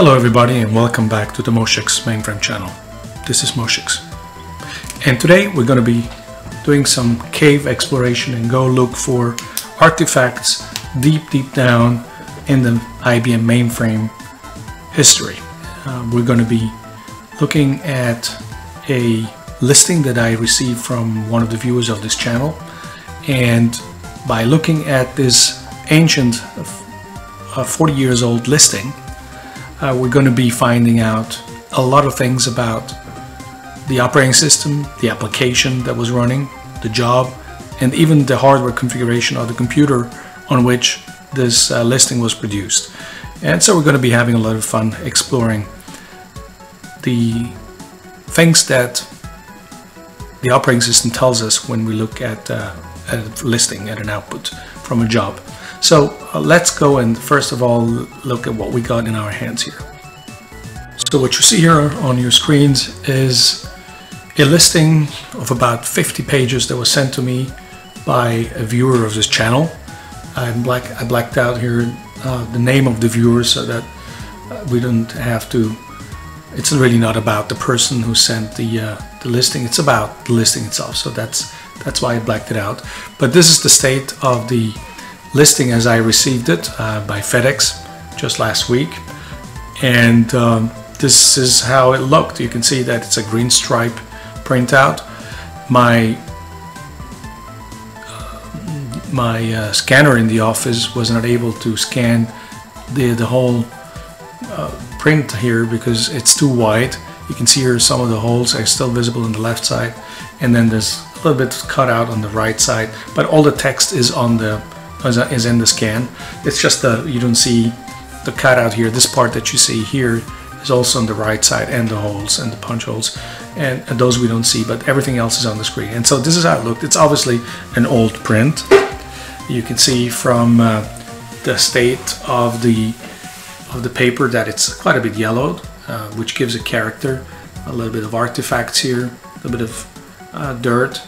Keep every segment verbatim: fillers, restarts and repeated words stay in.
Hello everybody and welcome back to the moshix mainframe channel. This is moshix and today we're going to be doing some cave exploration and go look for artifacts deep deep down in the I B M mainframe history. Uh, we're going to be looking at a listing that I received from one of the viewers of this channel, and by looking at this ancient uh, forty years old listing, Uh, we're going to be finding out a lot of things about the operating system, the application that was running, the job, and even the hardware configuration of the computer on which this uh, listing was produced. And so we're going to be having a lot of fun exploring the things that the operating system tells us when we look at, uh, at a listing, at an output from a job. So uh, let's go and first of all look at what we got in our hands here. So what you see here on your screens is a listing of about fifty pages that was sent to me by a viewer of this channel. I'm black, I blacked out here uh, the name of the viewer so that uh, we don't have to, it's really not about the person who sent the, uh, the listing, it's about the listing itself. So that's, that's why I blacked it out. But this is the state of the listing as I received it uh, by FedEx just last week, and um, this is how it looked. You can see that it's a green stripe printout. My uh, my uh, scanner in the office was not able to scan the, the whole uh, print here because it's too wide. You can see here some of the holes are still visible on the left side, and then there's a little bit cut out on the right side, but all the text is on the is in the scan. It's just the, you don't see the cutout here. This part that you see here is also on the right side, and the holes and the punch holes, and, and those we don't see, but everything else is on the screen. And so this is how it looked. It's obviously an old print. You can see from uh, the state of the of the paper that it's quite a bit yellowed, uh, which gives a character, a little bit of artifacts here, a little bit of uh, dirt,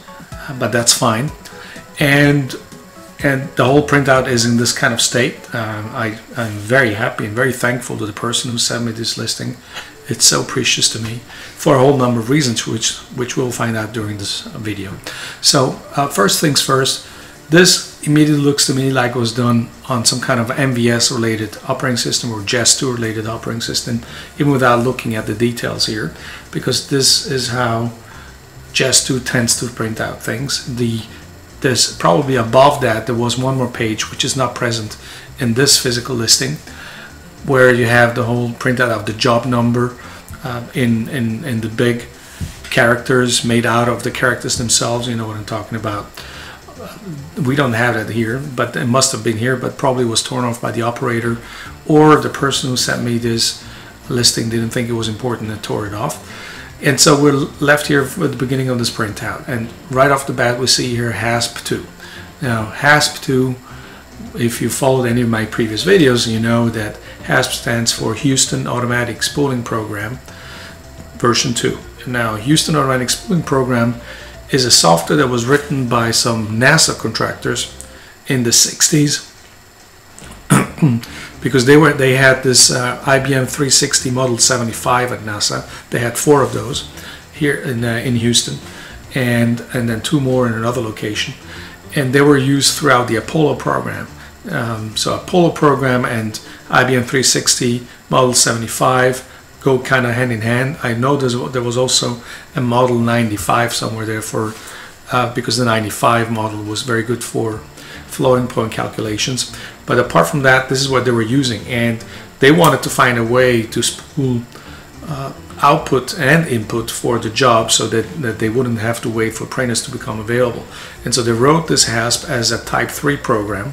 but that's fine. And And the whole printout is in this kind of state. Um, I, I'm very happy and very thankful to the person who sent me this listing. It's so precious to me for a whole number of reasons, which, which we'll find out during this video. So uh, first things first, this immediately looks to me like it was done on some kind of M V S related operating system or J E S two related operating system, even without looking at the details here, because this is how J E S two tends to print out things. The There's probably above that there was one more page which is not present in this physical listing, where you have the whole printout of the job number uh, in, in, in the big characters made out of the characters themselves. You know what I'm talking about. We don't have that here, but it must have been here, but probably was torn off by the operator, or the person who sent me this listing didn't think it was important and tore it off. And so we're left here at the beginning of this printout, and right off the bat we see here HASP two. Now HASP two, if you followed any of my previous videos, you know that HASP stands for Houston Automatic Spooling Program version two. Now Houston Automatic Spooling Program is a software that was written by some NASA contractors in the sixties because they were they had this uh, I B M three sixty Model seventy-five at NASA. They had four of those here in, uh, in Houston, and and then two more in another location, and they were used throughout the Apollo program. Um, so Apollo program and I B M three sixty Model seventy-five go kind of hand in hand. I know there was also a Model ninety-five somewhere there for uh, because the ninety-five model was very good for floating point calculations, but apart from that, this is what they were using, and they wanted to find a way to spool uh, output and input for the job so that, that they wouldn't have to wait for printers to become available. And so they wrote this HASP as a type three program.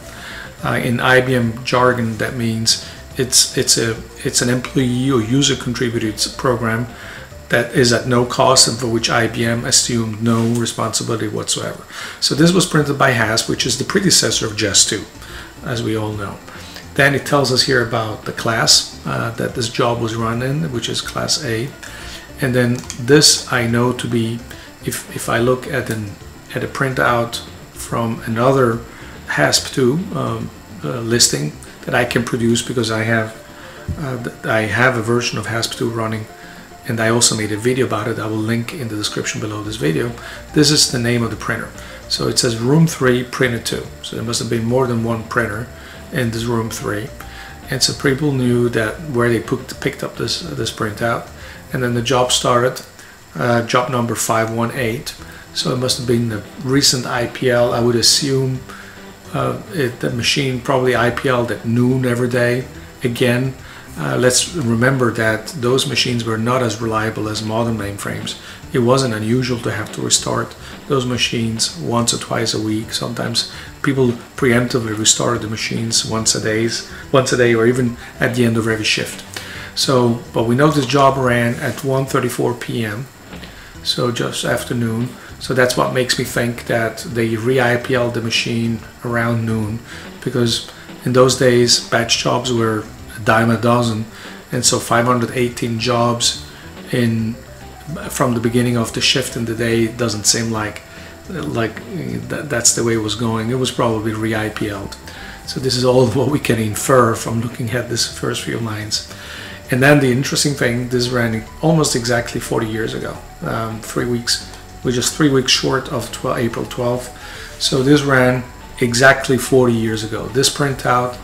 Uh, in I B M jargon, that means it's it's a it's an employee or user contributed program that is at no cost and for which I B M assumed no responsibility whatsoever. So this was printed by HASP, which is the predecessor of J E S two, as we all know. Then it tells us here about the class uh, that this job was run in, which is class A. And then this I know to be, if, if I look at, an, at a printout from another HASP two um, uh, listing that I can produce because I have uh, I have a version of hasp two running, and I also made a video about it. I will link in the description below this video. This is the name of the printer. So it says room three, printer two. So there must have been more than one printer in this room three. And so people knew that where they picked up this, this printout. And then the job started, uh, job number five one eight. So it must have been the recent I P L. I would assume uh, it, the machine probably I P L'd at noon every day again. Uh, let's remember that those machines were not as reliable as modern mainframes. It wasn't unusual to have to restart those machines once or twice a week. Sometimes people preemptively restarted the machines once a day, once a day, or even at the end of every shift. So, but we know this job ran at one thirty-four p m So just afternoon. So that's what makes me think that they re-I P L'd the machine around noon, because in those days batch jobs were dime a dozen, and so five hundred eighteen jobs in from the beginning of the shift in the day doesn't seem like like that, that's the way it was going. It was probably re-I P L'd. So this is all what we can infer from looking at this first few lines. And then the interesting thing, this ran almost exactly forty years ago, um, three weeks, we're just three weeks short of April twelfth. So this ran exactly forty years ago. This printout,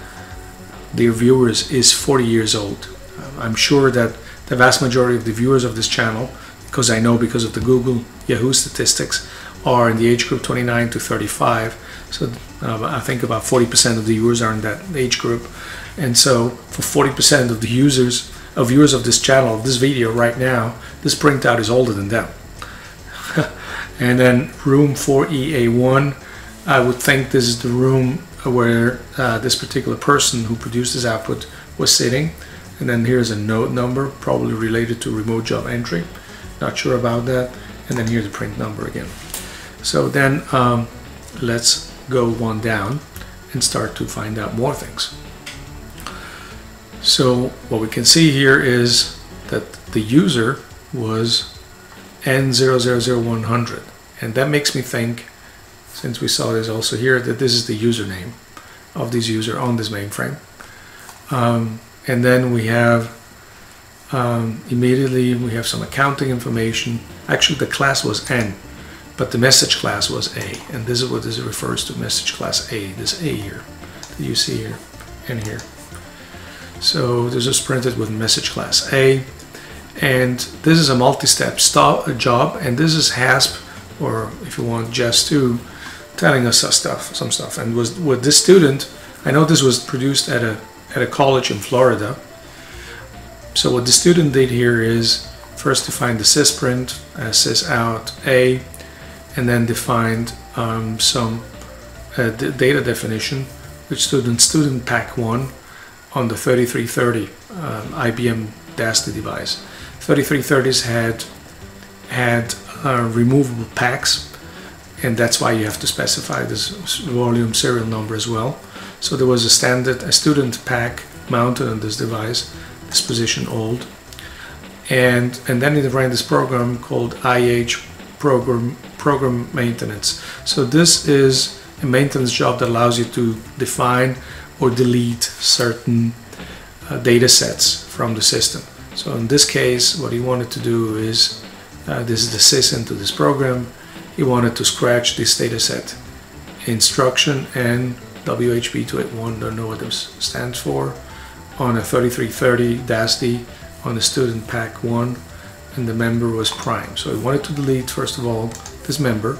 the viewers, is forty years old. I'm sure that the vast majority of the viewers of this channel, because I know because of the Google Yahoo statistics, are in the age group twenty-nine to thirty-five. So uh, I think about forty percent of the viewers are in that age group. And so for forty percent of the users, of viewers of this channel, this video right now, this printout is older than them. And then room four E A one, I would think this is the room where uh, this particular person who produced this output was sitting. And then here's a note number, probably related to remote job entry. Not sure about that. And then here's the print number again. So then um, let's go one down and start to find out more things. So what we can see here is that the user was N zero zero zero one hundred. And that makes me think, since we saw this also here, that this is the username of this user on this mainframe. Um, and then we have, um, immediately we have some accounting information. Actually the class was N, but the message class was A. And this is what this refers to, message class A, this A here, that you see here and here. So this is printed with message class A. And this is a multi-step job, and this is hasp, or if you want, J E S two, telling us some stuff, some stuff. And was with this student, I know this was produced at a at a college in Florida. So what the student did here is first define the sysprint, uh, sysout A, and then defined um, some uh, data definition, which stood in student pack one on the thirty-three thirty uh, I B M DASTA device. thirty-three thirties had had uh, removable packs, and that's why you have to specify this volume serial number as well. So there was a standard, a student pack mounted on this device, this position old, and and then it ran this program called I H program program maintenance. So this is a maintenance job that allows you to define or delete certain uh, data sets from the system. So in this case, what he wanted to do is, uh, this is the sys into this program, he wanted to scratch this data set instruction and W H B two eighty-one, don't know what this stands for, on a thirty-three thirty D A S D on the student pack one, and the member was prime. So he wanted to delete, first of all, this member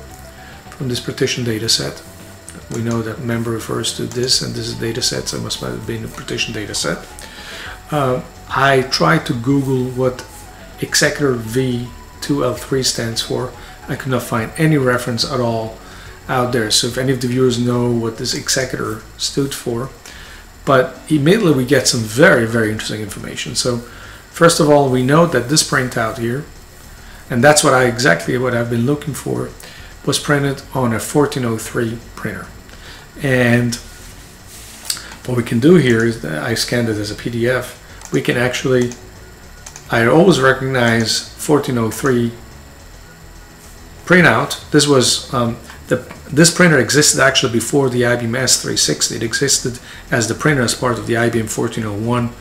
from this partition data set. We know that member refers to this, and this is data set, so it must have been a partition data set. Uh, I tried to Google what executor V two L three stands for. I could not find any reference at all out there. So if any of the viewers know what this executor stood for, but immediately we get some very, very interesting information. So first of all, we know that this printout here, and that's what I exactly what I've been looking for, was printed on a fourteen oh three printer. And what we can do here is that I scanned it as a P D F. We can actually, I always recognize fourteen oh three printout. This was, um, the, this printer existed actually before the I B M S three sixty. It existed as the printer as part of the I B M fourteen oh one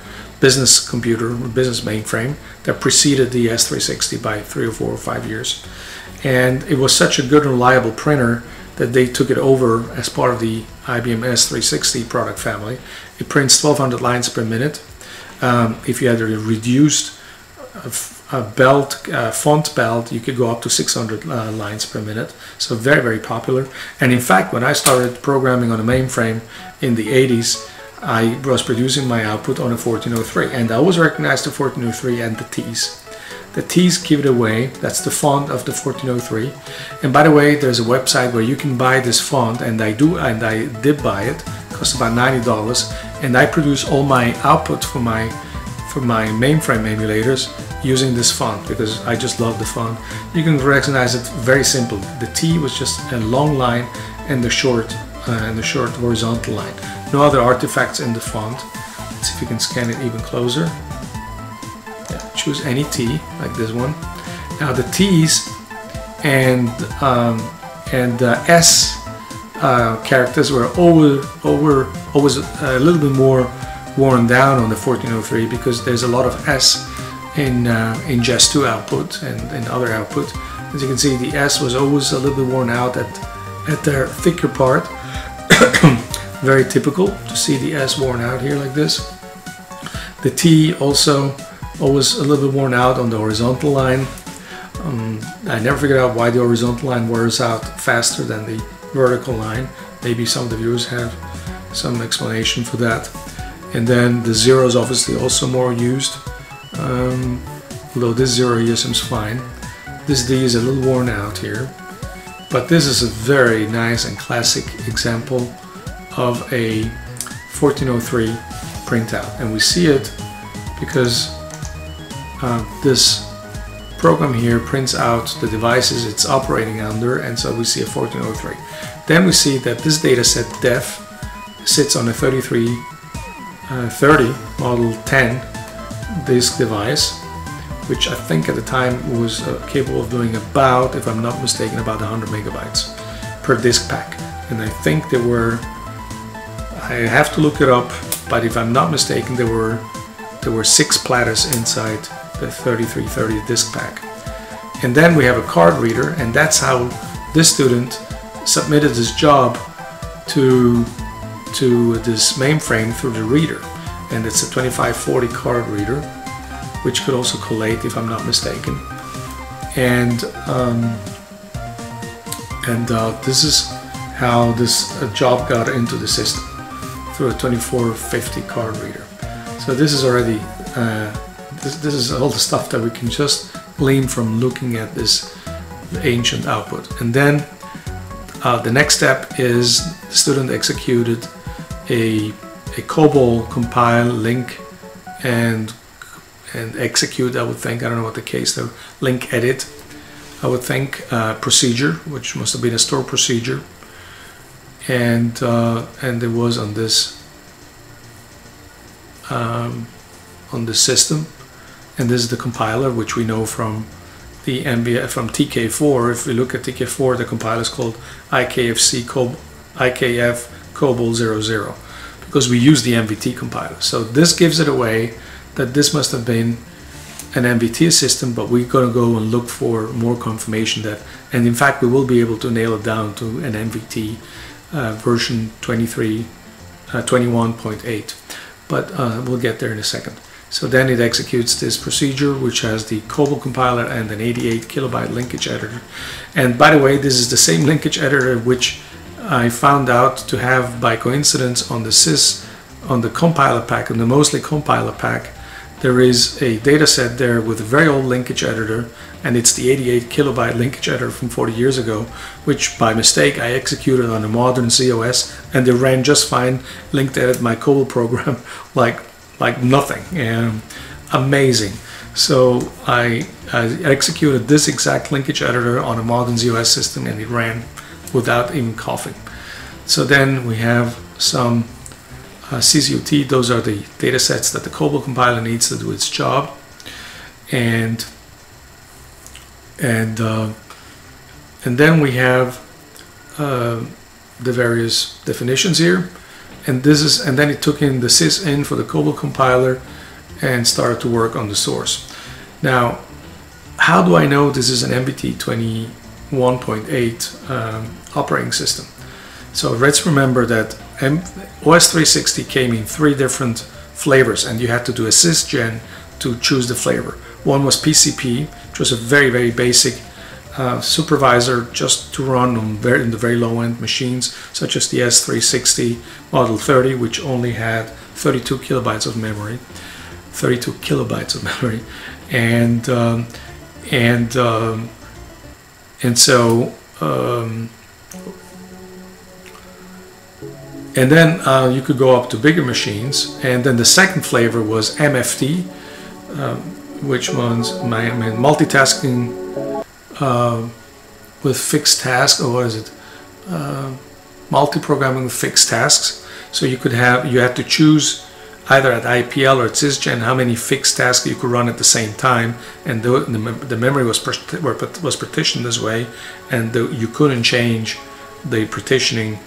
business computer, business mainframe that preceded the S three sixty by three or four or five years. And it was such a good and reliable printer that they took it over as part of the I B M S three sixty product family. It prints twelve hundred lines per minute. Um, if you had a reduced uh, a belt, uh, font belt, you could go up to six hundred uh, lines per minute. So very, very popular. And in fact, when I started programming on a mainframe in the eighties, I was producing my output on a fourteen oh three, and I always recognized the fourteen oh three and the T's. The T's give it away. That's the font of the fourteen oh three. And by the way, there's a website where you can buy this font, and I do, and I did buy it. It cost about ninety dollars, and I produce all my output for my for my mainframe emulators using this font because I just love the font. You can recognize it very simple. The T was just a long line and the short uh, and the short horizontal line. No other artifacts in the font. Let's see if you can scan it even closer. Choose any T, like this one. Now the T's and um, and uh, S uh, characters were over, over, always a little bit more worn down on the fourteen oh three because there's a lot of S in uh, in J E S two output and in other output. As you can see, the S was always a little bit worn out at at their thicker part. Very typical to see the S worn out here like this. The T also always a little bit worn out on the horizontal line. Um, I never figured out why the horizontal line wears out faster than the vertical line. Maybe some of the viewers have some explanation for that. And then the zero is obviously also more used, um, although this zero here seems fine. This D is a little worn out here, but this is a very nice and classic example of a fourteen oh three printout, and we see it because Uh, this program here prints out the devices it's operating under, and so we see a fourteen oh three. Then we see that this dataset def sits on a thirty-three thirty uh, model ten disk device, which I think at the time was uh, capable of doing about, if I'm not mistaken, about one hundred megabytes per disk pack. And I think there were, I have to look it up, but if I'm not mistaken, there were there were six platters inside the thirty-three thirty disk pack. And then we have a card reader, and that's how this student submitted his job to, to this mainframe through the reader. And it's a twenty-five forty card reader, which could also collate if I'm not mistaken. And, um, and uh, this is how this uh, job got into the system, through a twenty-four fifty card reader. So this is already, uh, This, this is all the stuff that we can just glean from looking at this ancient output. And then uh, the next step is the student executed a, a COBOL compile, link, and and execute, I would think. I don't know what the case, the link edit, I would think, uh, procedure, which must have been a store procedure. And, uh, and it was on this, um, on the system. And this is the compiler, which we know from the M V S, from T K four. If we look at T K four, the compiler is called I K F C COBOL, I K F COBOL zero zero, because we use the M V T compiler. So this gives it away that this must have been an M V T system, but we're going to go and look for more confirmation that, and in fact, we will be able to nail it down to an M V T uh, version twenty-three, twenty-one point eight. But uh, we'll get there in a second. So then it executes this procedure, which has the COBOL compiler and an eighty-eight kilobyte linkage editor. And by the way, this is the same linkage editor which I found out to have by coincidence on the sys, on the compiler pack, on the mostly compiler pack. There is a data set there with a very old linkage editor, and it's the eighty-eight kilobyte linkage editor from forty years ago, which by mistake I executed on a modern Z O S, and it ran just fine, linked edit my COBOL program like like nothing. Um, amazing. So I, I executed this exact linkage editor on a modern Z O S system, and it ran without even coughing. So then we have some uh, C C O T. Those are the data sets that the COBOL compiler needs to do its job. And, and, uh, and then we have uh, the various definitions here. And this is, and then it took in the sysin for the COBOL compiler, and started to work on the source. Now, how do I know this is an M V T twenty-one point eight um, operating system? So let's remember that O S three sixty came in three different flavors, and you had to do a sysgen to choose the flavor. One was P C P, which was a very, very basic uh, supervisor just to run on very, in the very low-end machines, such as the S three sixty Model thirty, which only had thirty-two kilobytes of memory. thirty-two kilobytes of memory. And um, and um, and so um, and then uh, you could go up to bigger machines. And then the second flavor was M F T, um, which means my I mean, multitasking uh, with fixed tasks, or what is it? Uh, multi-programming with fixed tasks. So you could have you had to choose, either at I P L or at sysgen, how many fixed tasks you could run at the same time, and the, the, the memory was was partitioned this way, and the, you couldn't change the partitioning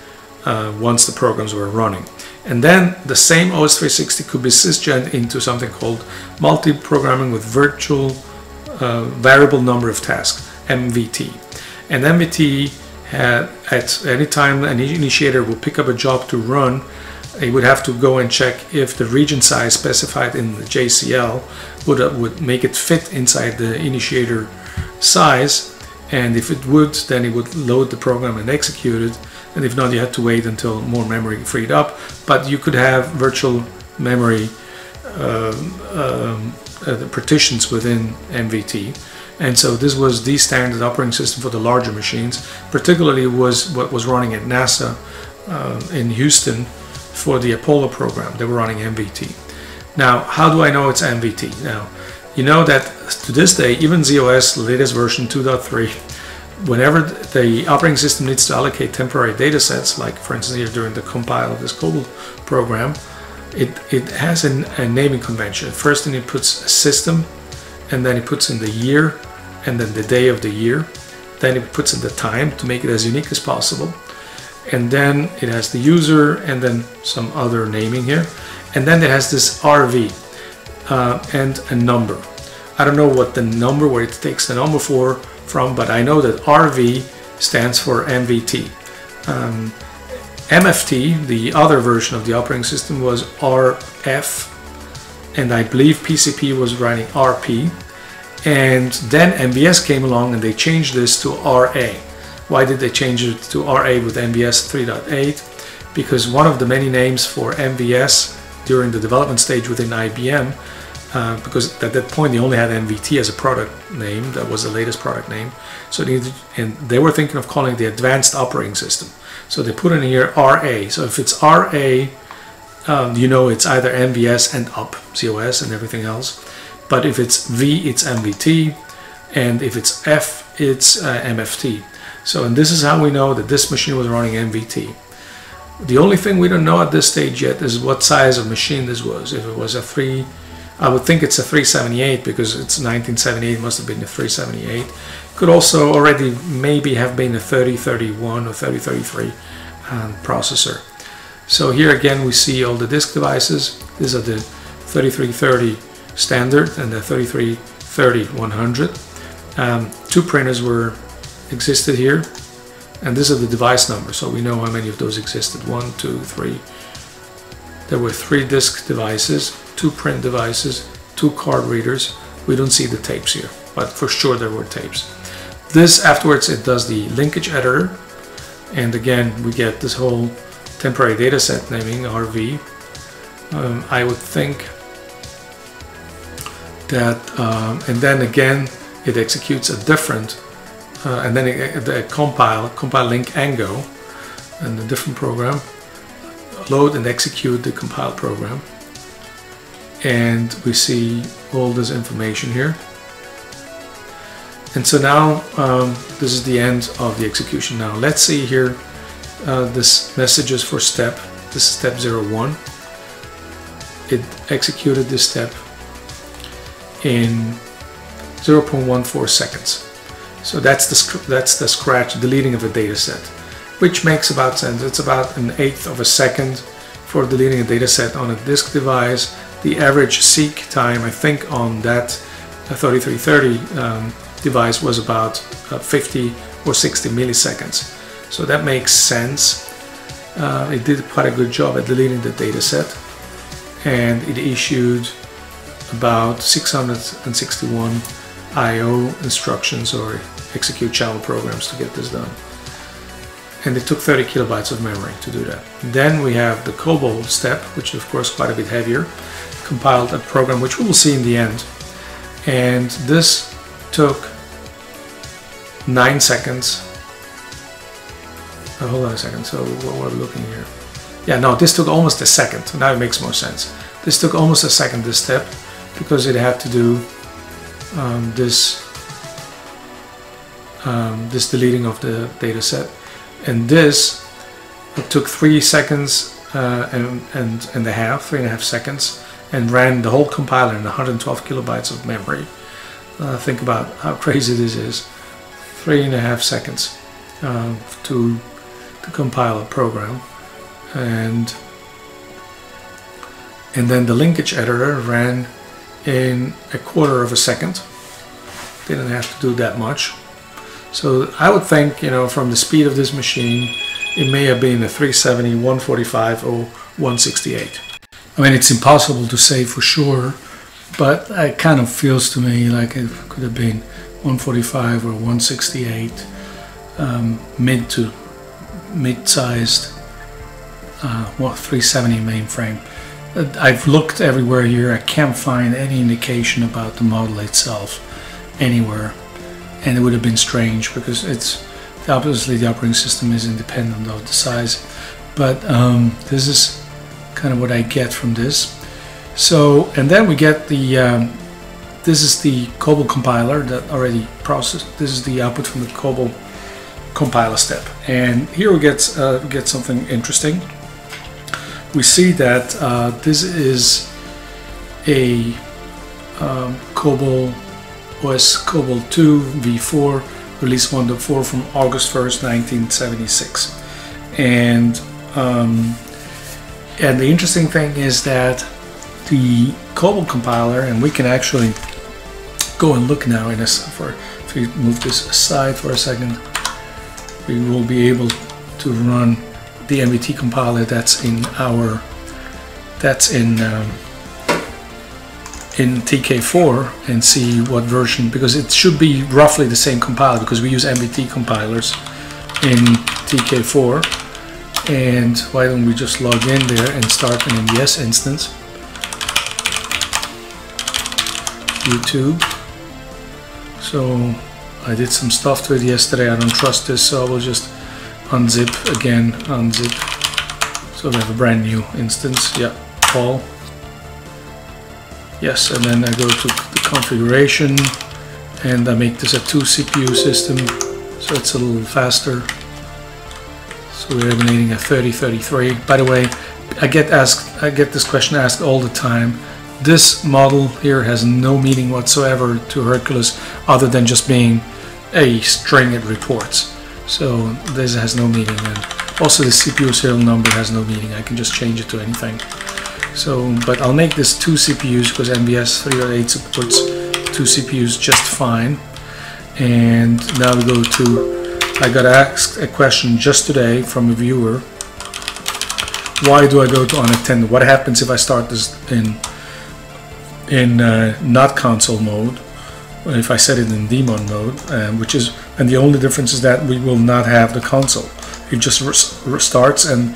uh, once the programs were running. And then the same O S three sixty could be sysgen into something called multi-programming with virtual uh, variable number of tasks, M V T. And M V T had, at any time an initiator will pick up a job to run, it would have to go and check if the region size specified in the J C L would, uh, would make it fit inside the initiator size, and if it would, then it would load the program and execute it, and if not, you had to wait until more memory freed up. But you could have virtual memory um, um, uh, partitions within M V T, and so this was the standard operating system for the larger machines, particularly was what was running at NASA um, in Houston for the Apollo program. They were running M V T. Now, how do I know it's M V T? Now, you know that to this day, even Z O S latest version two point three, whenever the operating system needs to allocate temporary data sets, like for instance here during the compile of this COBOL program, it, it has an, a naming convention. First, then it puts a system, and then it puts in the year, and then the day of the year. Then it puts in the time to make it as unique as possible. And then it has the user, and then some other naming here, and then it has this R V uh, and a number. I don't know what the number, where it takes the number for from, but I know that R V stands for M V T. Um, M F T, the other version of the operating system, was R F, and I believe P C P was running R P, and then M V S came along and they changed this to R A. Why did they change it to R A with M V S three point eight? Because one of the many names for M V S during the development stage within I B M, uh, because at that point they only had M V T as a product name, that was the latest product name, so they needed, and they were thinking of calling it the advanced operating system. So they put in here R A. So if it's R A, um, you know it's either M V S and up, Z O S and everything else. But if it's V, it's M V T, and if it's F, it's uh, M F T. So, and this is how we know that this machine was running M V T. The only thing we don't know at this stage yet is what size of machine this was. If it was a three, I would think it's a three seventy-eight, because it's nineteen seventy-eight, must have been a three seventy-eight. Could also already maybe have been a thirty thirty-one or thirty thirty-three um, processor. So here again we see all the disk devices. These are the thirty-three thirty standard and the thirty-three thirty one hundred. Um, two printers were existed here, and these are the device numbers, so we know how many of those existed. One, two, three. There were three disk devices, two print devices, two card readers. We don't see the tapes here, but for sure there were tapes. This afterwards, it does the linkage editor, and again we get this whole temporary data set naming R V. Um, I would think that, um, and then again it executes a different. Uh, and then it, the compile, compile link and go, and a different program, load and execute the compile program, and we see all this information here. And so now um, this is the end of the execution. Now let's see here uh, this messages for step. This is step zero one. It executed this step in zero point one four seconds. So that's the, that's the scratch deleting of a data set, which makes about sense. It's about an eighth of a second for deleting a data set on a disk device, the average seek time, I think, on that thirty-three thirty um, device was about uh, fifty or sixty milliseconds. So that makes sense. Uh, it did quite a good job at deleting the data set, and it issued about six hundred sixty-one I O instructions or execute channel programs to get this done. And it took thirty kilobytes of memory to do that. Then we have the COBOL step, which is of course quite a bit heavier, compiled a program which we will see in the end. And this took nine seconds. Oh, hold on a second, so what we're looking here. Yeah, no, this took almost a second. Now it makes more sense. This took almost a second, this step, because it had to do um, this um, this deleting of the data set. And this, it took three seconds uh, and, and, and a half, three and a half seconds, and ran the whole compiler in one hundred twelve kilobytes of memory. Uh, think about how crazy this is. Three and a half seconds uh, to, to compile a program. And, and then the linkage editor ran in a quarter of a second. Didn't have to do that much. So I would think, you know, from the speed of this machine, it may have been a three seventy, one forty-five, or one sixty-eight. I mean, it's impossible to say for sure, but it kind of feels to me like it could have been one forty-five or one sixty-eight, um, mid to mid-sized, uh, well, three seventy mainframe. I've looked everywhere here. I can't find any indication about the model itself anywhere. And it would have been strange because it's obviously the operating system is independent of the size, but um, this is kind of what I get from this. So, and then we get the um, this is the COBOL compiler that already processed. This is the output from the COBOL compiler step, and here we get uh, we get something interesting. We see that uh, this is a um, COBOL. O S COBOL two v four release one point four from August first nineteen seventy-six, and um, and the interesting thing is that the COBOL compiler, and we can actually go and look now in a for if we move this aside for a second, we will be able to run the M V T compiler that's in our that's in. Um, in T K four and see what version, because it should be roughly the same compiler because we use M V T compilers in T K four. And why don't we just log in there and start an M V S instance, YouTube. So I did some stuff to it yesterday. I don't trust this, so I will just unzip again, unzip. So we have a brand new instance, yeah, all. Yes, and then I go to the configuration and I make this a two C P U system, so it's a little faster. So we're emulating a thirty thirty-three. By the way, I get asked, I get this question asked all the time. This model here has no meaning whatsoever to Hercules other than just being a string it reports. So this has no meaning, and also the C P U serial number has no meaning. I can just change it to anything. So, but I'll make this two C P Us because M V S three point eight supports two C P Us just fine. And now we go to, I got asked a question just today from a viewer. Why do I go to unattended? What happens if I start this in in uh, not console mode? If I set it in daemon mode, um, which is, and the only difference is that we will not have the console. It just restarts, and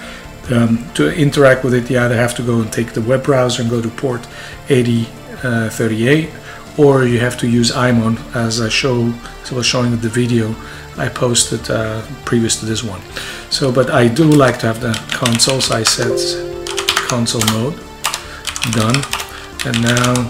Um, to interact with it, you either have to go and take the web browser and go to port eighty thirty-eight, uh, or you have to use I M O N, as I show. As I was showing the video I posted uh, previous to this one. So, but I do like to have the console, so I set console mode, done, and now.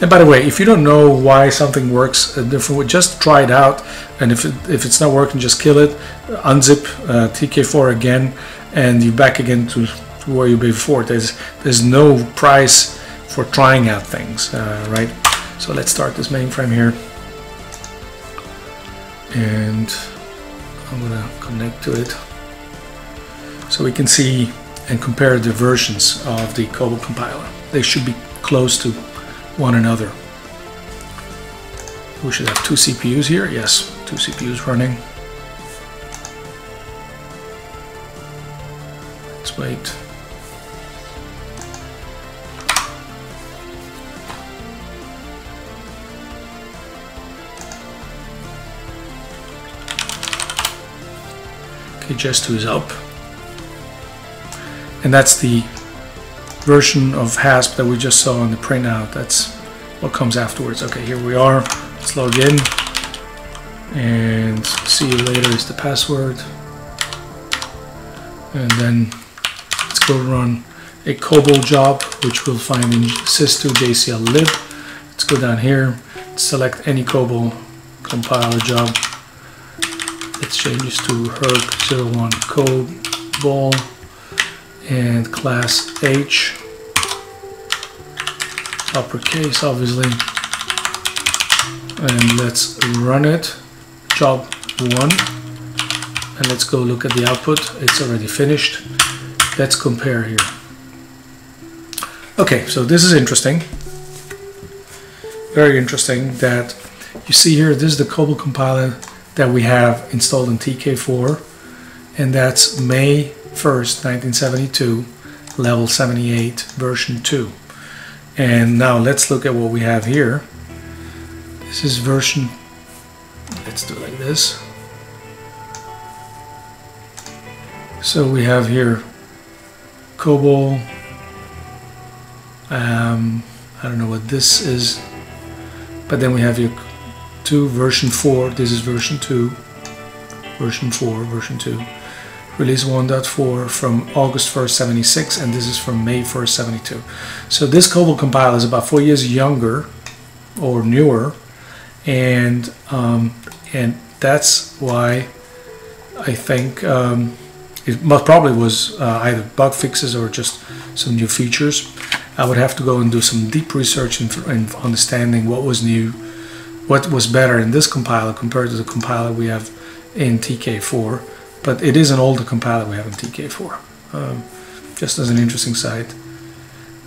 And by the way, if you don't know why something works a different way, just try it out. And if it, if it's not working, just kill it. Unzip uh, T K four again, and you're back again to where you were before. There's there's no price for trying out things, uh, right? So let's start this mainframe here, and I'm gonna connect to it so we can see and compare the versions of the COBOL compiler. They should be close to one another. We should have two C P Us here. Yes, two C P Us running. Let's wait. Okay, J E S two is up. And that's the version of HASP that we just saw in the printout. That's what comes afterwards. Okay, here we are. Let's log in. And see you later is the password. And then let's go run a COBOL job, which we'll find in sys two J C L lib. Let's go down here, select any COBOL compiler job. Let's change this to herc zero one COBOL and class H, uppercase obviously, and let's run it, job one, and let's go look at the output. It's already finished. Let's compare here. Okay, so this is interesting, very interesting, that you see here, this is the COBOL compiler that we have installed in T K four, and that's May first nineteen seventy-two, level seventy-eight, version two. And now let's look at what we have here. This is version, let's do it like this. So we have here COBOL, um, I don't know what this is, but then we have your two, version four, this is version two, version four, version two, release one point four from August first seventy-six, and this is from May first seventy-two. So this COBOL compiler is about four years younger or newer, and um, and that's why I think um, it must, probably was uh, either bug fixes or just some new features. I would have to go and do some deep research in, in understanding what was new, what was better in this compiler compared to the compiler we have in T K four, but it is an older compiler we have in T K four, um, just as an interesting side.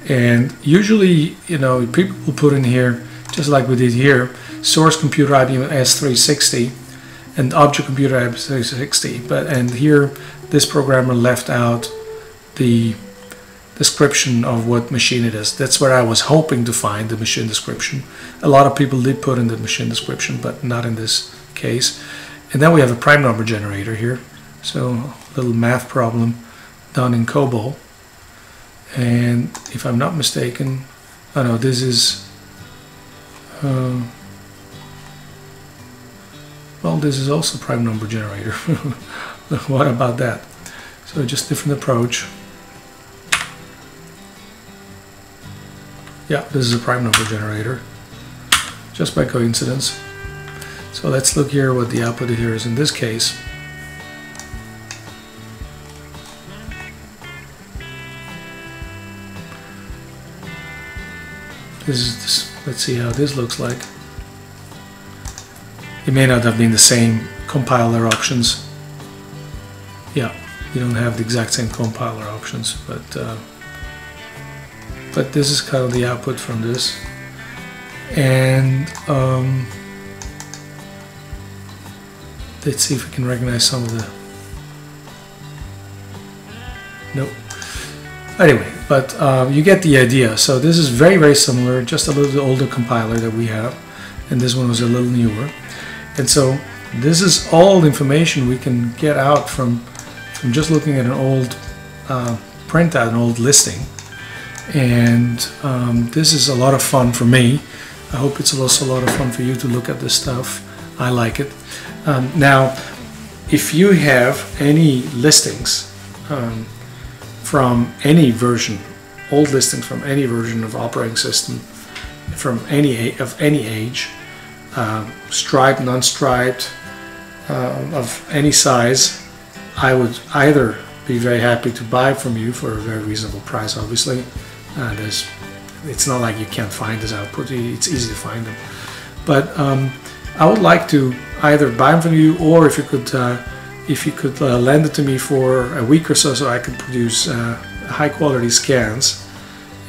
And usually, you know, people will put in here, just like we did here, source computer I B M S three sixty and object computer I B M three sixty, but and here this programmer left out the description of what machine it is. That's where I was hoping to find the machine description. A lot of people did put in the machine description, but not in this case. And then we have a prime number generator here. So a little math problem done in COBOL. And if I'm not mistaken, oh no, this is, uh, well, this is also prime number generator. What about that? So just different approach. Yeah, this is a prime number generator, just by coincidence. So let's look here what the output here is in this case. This is this, let's see how this looks like. It may not have been the same compiler options. Yeah, you don't have the exact same compiler options, but. Uh, But this is kind of the output from this, and um, let's see if we can recognize some of the. Nope. Anyway, but uh, you get the idea. So this is very very similar, just a little bit older compiler that we have, and this one was a little newer. And so this is all the information we can get out from from just looking at an old uh, printout, an old listing. And um, this is a lot of fun for me. I hope it's also a lot of fun for you to look at this stuff. I like it. Um, now, if you have any listings um, from any version, old listings from any version of operating system, from any of any age, uh, striped, non-striped, uh, of any size, I would either be very happy to buy from you for a very reasonable price, obviously. Uh, there's, it's not like you can't find this output, it's easy to find them. But um, I would like to either buy them from you, or if you could uh, if you could uh, lend it to me for a week or so, so I could produce uh, high quality scans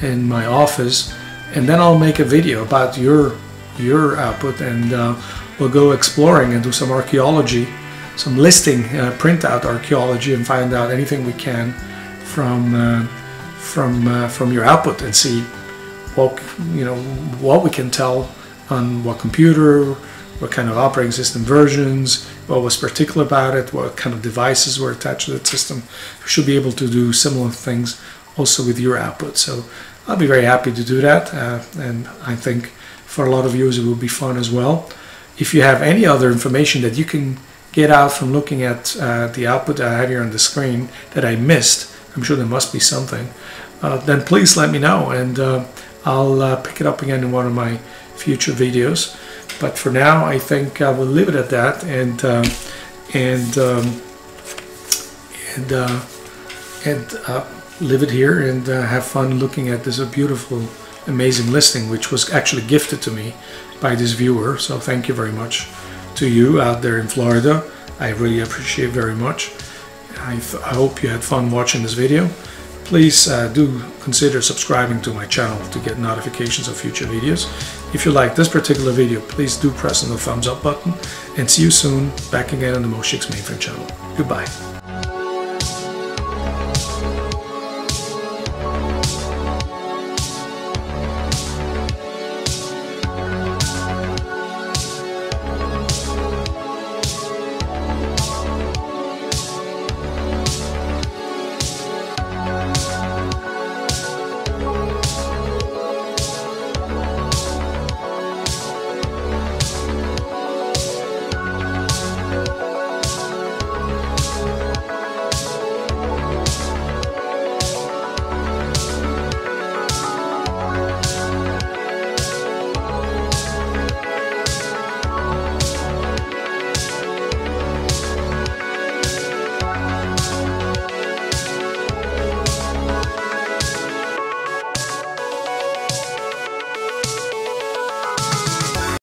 in my office and then I'll make a video about your your output, and uh, we'll go exploring and do some archaeology, some listing uh, printout archaeology, and find out anything we can from uh, from uh, from your output, and see what you know what we can tell on what computer, what kind of operating system versions, what was particular about it, what kind of devices were attached to that system. We should be able to do similar things also with your output. So I'll be very happy to do that, uh, and I think for a lot of you it will be fun as well. If you have any other information that you can get out from looking at uh, the output that I have here on the screen that I missed, I'm sure there must be something, uh, then please let me know, and uh, I'll uh, pick it up again in one of my future videos. But for now, I think I will leave it at that, and uh, and um, and uh, and uh, leave it here, and uh, have fun looking at this beautiful, amazing listing, which was actually gifted to me by this viewer. So thank you very much to you out there in Florida. I really appreciate very much. I, th I hope you had fun watching this video. Please uh, do consider subscribing to my channel to get notifications of future videos. If you like this particular video, please do press on the thumbs up button, and see you soon back again on the moshix mainframe channel. Goodbye.